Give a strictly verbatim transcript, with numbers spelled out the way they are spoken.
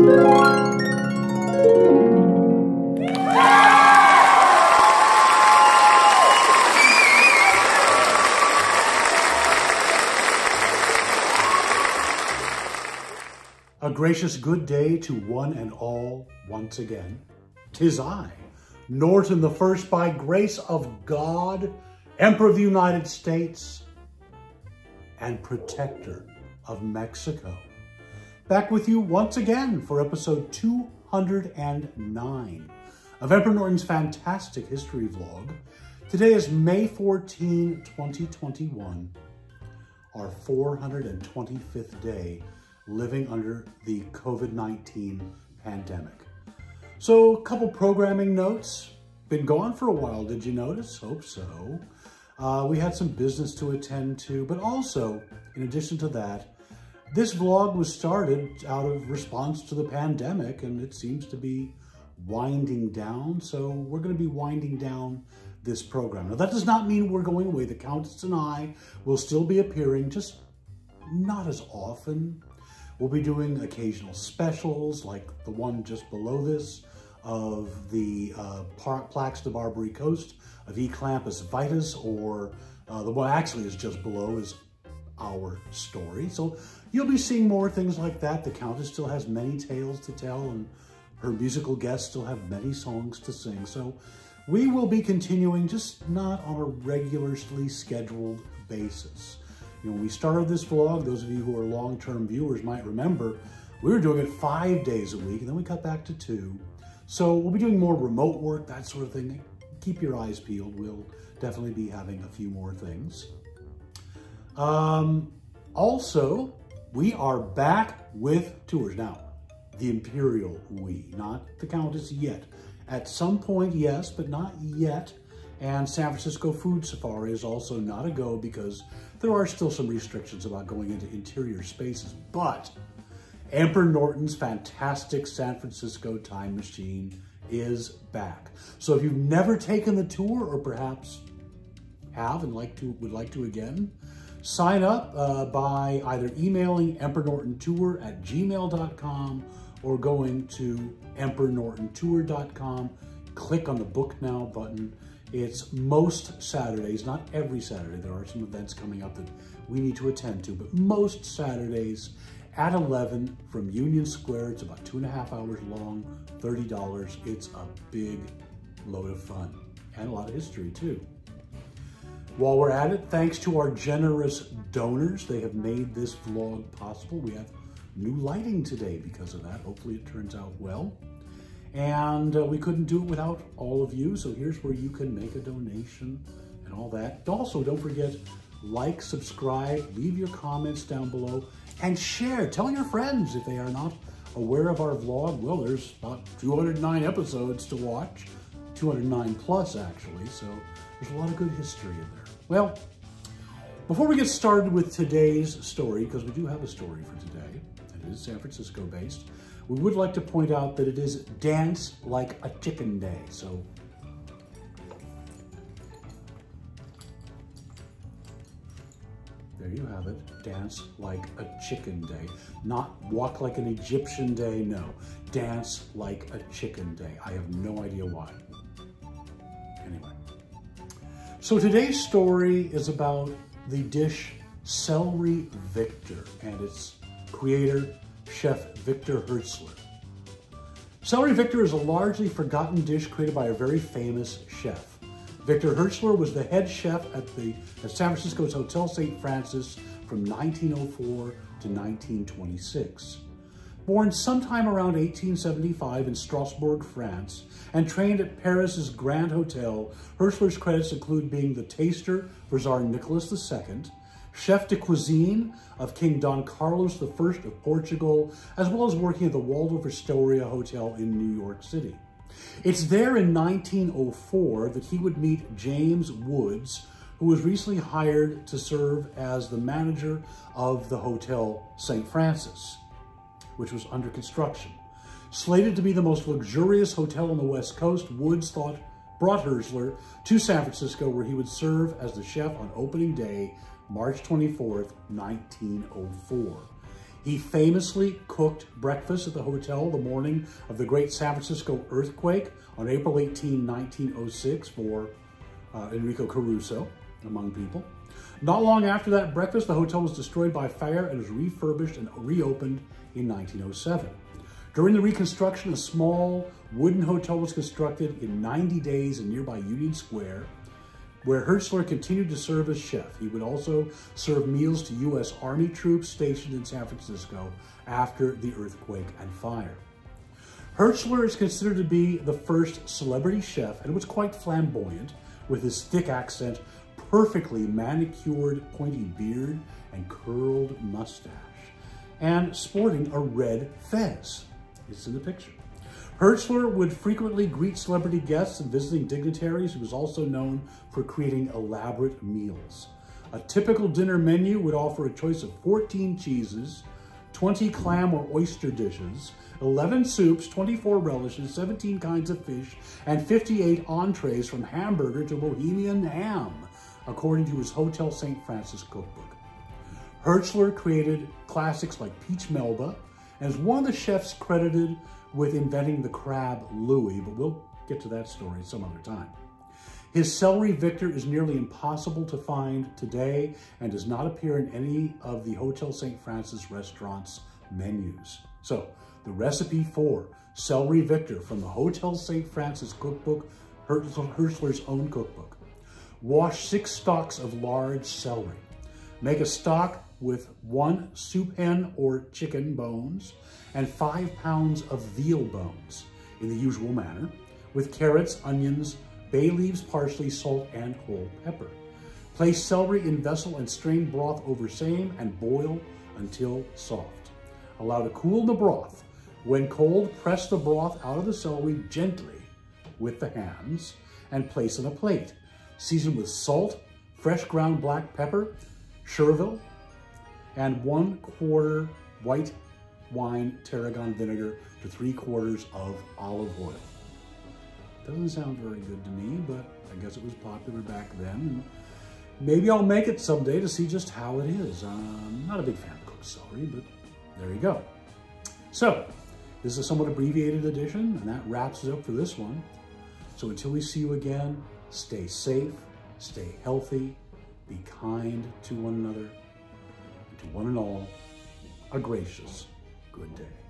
A gracious good day to one and all once again. Tis I, Norton the First, by grace of God, Emperor of the United States and Protector of Mexico, back with you once again for episode two hundred nine of Emperor Norton's Fantastic History Vlog. Today is May fourteenth, twenty twenty-one, our four hundred twenty-fifth day living under the COVID nineteen pandemic. So a couple programming notes. Been gone for a while, did you notice? Hope so. Uh, we had some business to attend to, but also, in addition to that, this vlog was started out of response to the pandemic, and it seems to be winding down, so we're gonna be winding down this program. Now, that does not mean we're going away. The Countess and I will still be appearing, just not as often. We'll be doing occasional specials, like the one just below this, of the uh, plaques de Barbary Coast of E. Clampus Vitus, or uh, the one actually is just below is our story. So you'll be seeing more things like that. The Countess still has many tales to tell, and her musical guests still have many songs to sing. So we will be continuing, just not on a regularly scheduled basis. You know, when we started this vlog, those of you who are long-term viewers might remember, we were doing it five days a week, and then we cut back to two. So we'll be doing more remote work, that sort of thing. Keep your eyes peeled. We'll definitely be having a few more things. Um, also, we are back with tours. Now, the imperial we, not the Countess yet. At some point, yes, but not yet. And San Francisco Food Safari is also not a go because there are still some restrictions about going into interior spaces, but Emperor Norton's fantastic San Francisco Time Machine is back. So if you've never taken the tour, or perhaps have and like to would like to again, sign up uh, by either emailing emperor norton tour at gmail dot com or going to emperor norton tour dot com. Click on the Book Now button. It's most Saturdays, not every Saturday. There are some events coming up that we need to attend to, but most Saturdays at eleven from Union Square. It's about two and a half hours long, thirty dollars. It's a big load of fun and a lot of history too. While we're at it, thanks to our generous donors, they have made this vlog possible. We have new lighting today because of that. Hopefully it turns out well. And uh, we couldn't do it without all of you. So here's where you can make a donation and all that. Also, don't forget, like, subscribe, leave your comments down below, and share. Tell your friends if they are not aware of our vlog. Well, there's about two hundred nine episodes to watch, two hundred nine plus actually, so there's a lot of good history in there. Well, before we get started with today's story, because we do have a story for today, it is San Francisco based, we would like to point out that it is Dance Like a Chicken Day. So there you have it, Dance Like a Chicken Day. Not Walk Like an Egyptian Day, no. Dance Like a Chicken Day. I have no idea why. Anyway. So today's story is about the dish Celery Victor and its creator, Chef Victor Hirtzler. Celery Victor is a largely forgotten dish created by a very famous chef. Victor Hirtzler was the head chef at the at San Francisco's Hotel Saint Francis from nineteen oh four to nineteen twenty-six. Born sometime around eighteen seventy-five in Strasbourg, France, and trained at Paris's Grand Hotel, Hirtzler's credits include being the taster for Tsar Nicholas the Second, chef de cuisine of King Don Carlos the First of Portugal, as well as working at the Waldorf Astoria Hotel in New York City. It's there in nineteen oh four that he would meet James Woods, who was recently hired to serve as the manager of the Hotel Saint Francis, which was under construction. Slated to be the most luxurious hotel on the West Coast, Woods thought brought Hirtzler to San Francisco, where he would serve as the chef on opening day, March twenty-fourth, nineteen oh four. He famously cooked breakfast at the hotel the morning of the great San Francisco earthquake on April eighteenth, nineteen oh six for uh, Enrico Caruso, among people. Not long after that breakfast, the hotel was destroyed by fire and was refurbished and reopened in nineteen oh seven. During the reconstruction, a small wooden hotel was constructed in ninety days in nearby Union Square, where Hirtzler continued to serve as chef. He would also serve meals to U S Army troops stationed in San Francisco after the earthquake and fire. Hirtzler is considered to be the first celebrity chef and was quite flamboyant, with his thick accent, perfectly manicured, pointy beard, and curled mustache, and sporting a red fez. It's in the picture. Hirtzler would frequently greet celebrity guests and visiting dignitaries. He was also known for creating elaborate meals. A typical dinner menu would offer a choice of fourteen cheeses, twenty clam or oyster dishes, eleven soups, twenty-four relishes, seventeen kinds of fish, and fifty-eight entrees from hamburger to Bohemian ham, according to his Hotel Saint Francis cookbook. Hirtzler created classics like Peach Melba, and is one of the chefs credited with inventing the crab Louis, but we'll get to that story some other time. His celery Victor is nearly impossible to find today and does not appear in any of the Hotel Saint Francis restaurant's menus. So the recipe for celery Victor from the Hotel Saint Francis cookbook, Hirtzler's own cookbook. Wash six stalks of large celery. Make a stock with one soup hen or chicken bones and five pounds of veal bones in the usual manner, with carrots, onions, bay leaves, parsley, salt, and whole pepper. Place celery in vessel and strain broth over same and boil until soft. Allow to cool the broth. When cold, press the broth out of the celery gently with the hands and place on a plate. Season with salt, fresh ground black pepper, chervil, and one quarter white wine tarragon vinegar to three quarters of olive oil. Doesn't sound very good to me, but I guess it was popular back then. Maybe I'll make it someday to see just how it is. I'm not a big fan of cooked celery, but there you go. So this is a somewhat abbreviated edition, and that wraps it up for this one. So until we see you again, stay safe, stay healthy, be kind to one another, and to one and all, a gracious good day.